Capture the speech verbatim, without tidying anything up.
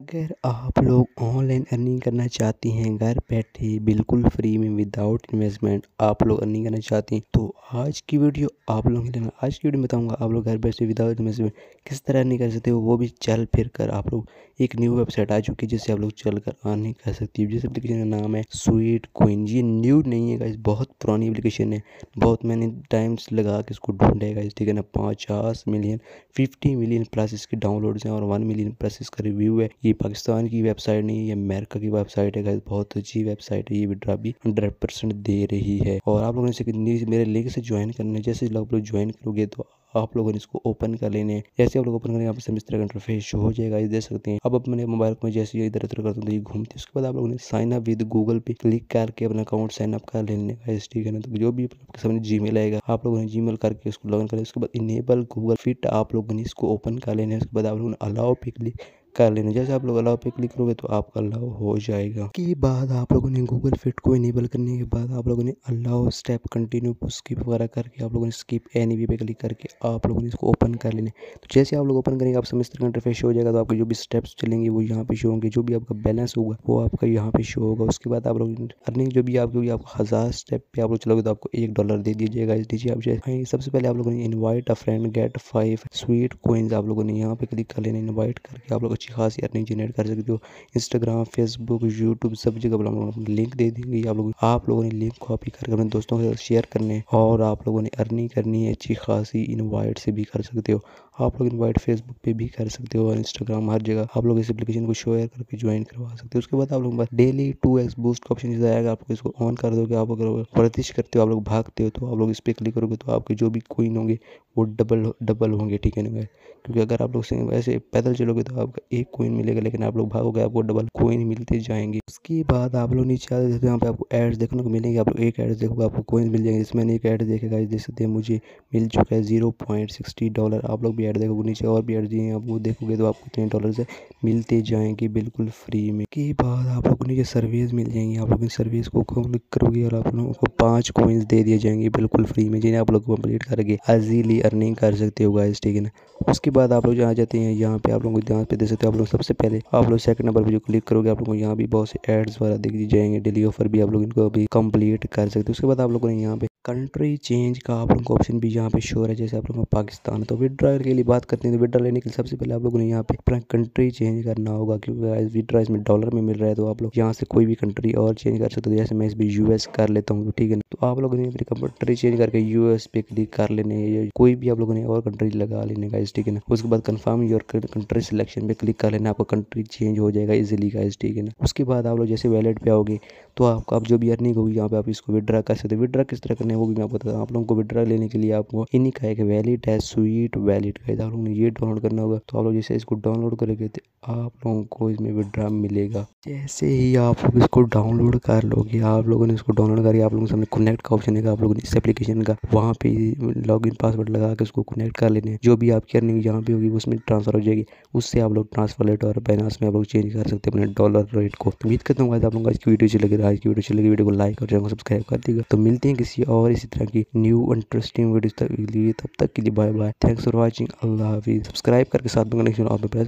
अगर आप लोग ऑनलाइन अर्निंग करना चाहती हैं घर बैठे बिल्कुल फ्री में विदाउट इन्वेस्टमेंट आप लोग अर्निंग करना चाहती हैं तो आज की वीडियो आप लोगों के लिए मैं आज की वीडियो बताऊंगा आप लोग घर बैठे विदाउट इन्वेस्टमेंट किस तरह अर्निंग कर सकते हो, वो भी चल फिर कर। आप लोग एक न्यू वेबसाइट आ चुकी है जिससे आप लोग चल कर अर्निंग कर सकती है। जिस एप्लीकेशन का नाम है स्वेटकॉइन। ये न्यू नहीं है गाइस, बहुत पुरानी एप्लीकेशन है, बहुत मैंने टाइम्स लगा के इसको ढूंढा गाइस, ठीक है ना। पचास मिलियन फिफ्टी मिलियन प्लस इसके डाउनलोड्स हैं और वन मिलियन प्लस इसका रिव्यू है। ये पाकिस्तान की वेबसाइट नहीं है, ये अमेरिका की वेबसाइट है गाइस, बहुत अच्छी वेबसाइट है। ये विड्रा भी हंड्रेड परसेंट दे रही है और आप लोगों ने मेरे लिंक से ज्वाइन करने, जैसे आप लोग ज्वाइन करोगे तो आप लोगों ने इसको ओपन कर लेने। जैसे आप लोग ओपन करेंगे यहाँ पर इस तरह का इंटरफेस शो हो जाएगा, ये देख सकते हैं। अब अपने मोबाइल में जैसे ये इधर उधर करते हैं तो ये घूमती है। उसके बाद आप लोगों ने साइन अप विद गूगल पे क्लिक करके अपना अकाउंट साइन अप कर लेने का, ठीक है ना। तो जो भी आपके सामने जीमेल आएगा आप लोगों ने जीमेल करके उसको लॉग इन करें। उसके बाद इनेबल गूगल फिट आप लोगों ने इसको ओपन कर लेना है। उसके बाद आप लोगों ने अलाउ पे क्लिक कर लेना। जैसे आप लोग अलाउ पे क्लिक करोगे तो आपका अलाउ हो जाएगा। के बाद आप लोगों ने गूगल फिट को इनेबल करने के बाद आप लोगों ने अलाउ स्टेप कंटिन्यू स्किप वगैरह करके आप लोगों ने स्किप एनीवे पे क्लिक करके आप लोगों ने इसको ओपन कर लेने। तो जैसे आप लोग ओपन करेंगे आप समझ तरह का इंटरफेस हो जाएगा। तो आपके जो भी स्टेप्स चलेंगे वो यहाँ पे शो होंगे, जो भी आपका बैलेंस होगा वो आपका यहाँ पे शो होगा। उसके बाद आप लोग अर्निंग जो भी आपकी होगी, आपको हजार स्टेप पे आप लोग चलोगे तो आपको एक डॉलर दे दीजिएगा। दीजिए आप सबसे पहले आप लोगों ने invite a friend get five Sweatcoin आप लोगों ने यहाँ पे क्लिक कर लेना। इन्वाइट करके आप लोग अच्छी खासी अर्निंग जनरेट कर सकते हो। इंस्टाग्राम, फेसबुक, यूट्यूब सब जगह हम लोग लिंक दे देंगे। आप लोग आप लोगों ने लिंक कॉपी करके अपने दोस्तों के साथ शेयर करने है और आप लोगों ने अर्निंग करनी है। अच्छी खासी इनवाइट से भी कर सकते हो, आप लोग इनवाइट फेसबुक पे भी कर सकते हो और इंस्टाग्राम, हर जगह आप लोग इस एप्लीकेशन को शेयर करके ज्वाइन करवा सकते हो। उसके बाद आप लोग डेली टू एक्स बूस्ट का ऑप्शन आएगा, आपको इसको ऑन कर दोगे। आप अगर प्रतीश करते हो, आप लोग भागते हो तो आप लोग इस पर क्लिक करोगे तो आपके जो भी कॉइन होंगे वो डबल डबल होंगे, ठीक है ना। क्योंकि अगर आप लोग ऐसे पैदल चलोगे तो आपका एक कॉइन मिलेगा, लेकिन आप लोग भागोगे आपको डबल कॉइन मिलते जाएंगे। उसके बाद आप लोग नीचे आ जाते हैं, यहाँ पे आपको एड्स देखने को मिलेंगे। आप लोग एक एड्स देखोगे आपको कॉइन मिल जाएंगे। इसमें एक एड देखेगा, देख सकते हैं मुझे मिल चुका है जीरो पॉइंट सिक्सटी डॉलर। आप लोग भी एड देखोगे, नीचे और भी एड दिए हैं, आप वो देखोगे तो आपको इतने डॉलर से मिलते जाएंगे बिल्कुल फ्री में। के बाद आप लोग को नीचे सर्विस मिल जाएंगी, आप लोग सर्विस को क्लिक करोगे और आप लोगों को पाँच कॉइन्स दे दिए जाएंगे बिल्कुल फ्री में, जिन्हें आप लोग कम्प्लीट करके इजीली अर्निंग कर सकते हो गाइस, ठीक है ना। उसके बाद आप लोग जहाँ जाते हैं यहाँ पे आप लोगों को ध्यान पे दे सकते हो। आप लोग सबसे पहले आप लोग सेकंड नंबर पे जो क्लिक करोगे आप लोगों को यहाँ भी बहुत से एड्स वगैरह दिख जाएंगे। डेली ऑफर भी आप लोग इनको अभी कंप्लीट कर सकते हो। उसके बाद आप लोगों ने यहाँ पे कंट्री चेंज का आप लोगों को ऑप्शन भी यहाँ पे शो है। जैसे आप लोगों का पाकिस्तान, तो विड्रा के लिए बात करते हैं तो विड्रा लेने के लिए सबसे पहले आप लोगों ने यहाँ पे अपना कंट्री चेंज करना होगा, क्योंकि विड्रा इसमें डॉलर में मिल रहा है तो आप लोग यहाँ से कोई भी कंट्री और चेंज कर सकते हो। जैसे मैं इस भी यूएस कर लेता हूँ, ठीक है ना। तो आप लोगों ने अपनी कंट्री चेंज करके यूएस पे क्लिक कर लेने, कोई भी आप लोगों ने और कंट्री लगा लेने का, ठीक है ना। उसके बाद कन्फर्म योर कंट्री सिलेक्शन पे क्लिक कर लेना, आपका कंट्री चेंज हो जाएगा इजीली गाइस, ठीक है ना। उसके बाद आप लोग जैसे वैलेट पे आओगे तो आपका आप जो भी अर्निंग होगी यहाँ पे आप इसको विड्रा कर सकते हो। विड्रा किस तरह करना है वो भी मैं आपको बताता हूँ। आप लोगों को विड्रा लेने के लिए आपको इन्हीं का एक वैलेट है स्वीट वैलेट गाइस, आप लोगों ने ये डाउनलोड करना होगा। तो आप लोग जैसे इसको डाउनलोड करेंगे तो आप लोगों को इसमें विड्रा मिलेगा। जैसे ही आप लोग इसको डाउनलोड कर लोगे, आप लोगों ने इसको डाउनलोड करके आप लोगों के सामने कनेक्ट का ऑप्शन है, आप लोगों ने इस एप्लीकेशन का वहाँ पे लॉग इन पासवर्ड लगा के उसको कनेक्ट कर लेना है। जो भी आपकी अर्निंग यहाँ पे होगी उसमें ट्रांसफर हो जाएगी, उससे आप लोग ट्रांसफर रेट और बैलेंस में आप लोग चेंज कर सकते हैं अपने डॉलर रेट को। उम्मीद करता हूँ आप लोगों को आज की वीडियो अच्छी लगी। आज की वीडियो अच्छी लगी, वीडियो को लाइक और चैनल को सब्सक्राइब कर दीजिएगा। तो मिलते हैं किसी और इसी तरह की न्यू इंटरेस्टिंग वीडियो तक के लिए, तब तक के लिए bye bye, thanks for watching, अल्लाह हाफिज़। सब्सक्राइब करके साथ में कनेक्शन ऑन पे प्रेस